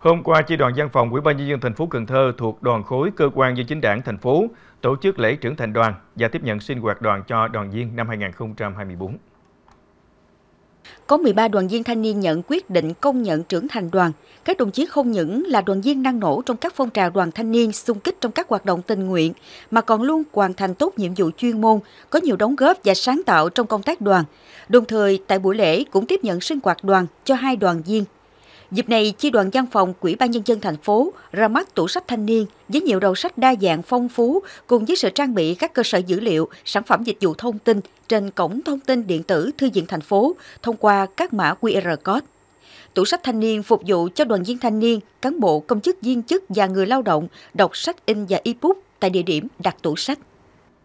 Hôm qua, Chi đoàn Văn phòng Ủy ban nhân dân thành phố Cần Thơ thuộc Đoàn Khối cơ quan dân chính đảng thành phố tổ chức lễ trưởng thành đoàn và tiếp nhận sinh hoạt đoàn cho đoàn viên năm 2024. Có 13 đoàn viên thanh niên nhận quyết định công nhận trưởng thành đoàn. Các đồng chí không những là đoàn viên năng nổ trong các phong trào đoàn thanh niên xung kích trong các hoạt động tình nguyện, mà còn luôn hoàn thành tốt nhiệm vụ chuyên môn, có nhiều đóng góp và sáng tạo trong công tác đoàn. Đồng thời, tại buổi lễ cũng tiếp nhận sinh hoạt đoàn cho 2 đoàn viên. Dịp này, Chi đoàn Văn phòng Ủy ban nhân dân thành phố ra mắt tủ sách thanh niên với nhiều đầu sách đa dạng phong phú cùng với sự trang bị các cơ sở dữ liệu, sản phẩm dịch vụ thông tin trên cổng thông tin điện tử thư viện thành phố thông qua các mã QR code. Tủ sách thanh niên phục vụ cho đoàn viên thanh niên, cán bộ, công chức viên chức và người lao động đọc sách in và e-book tại địa điểm đặt tủ sách.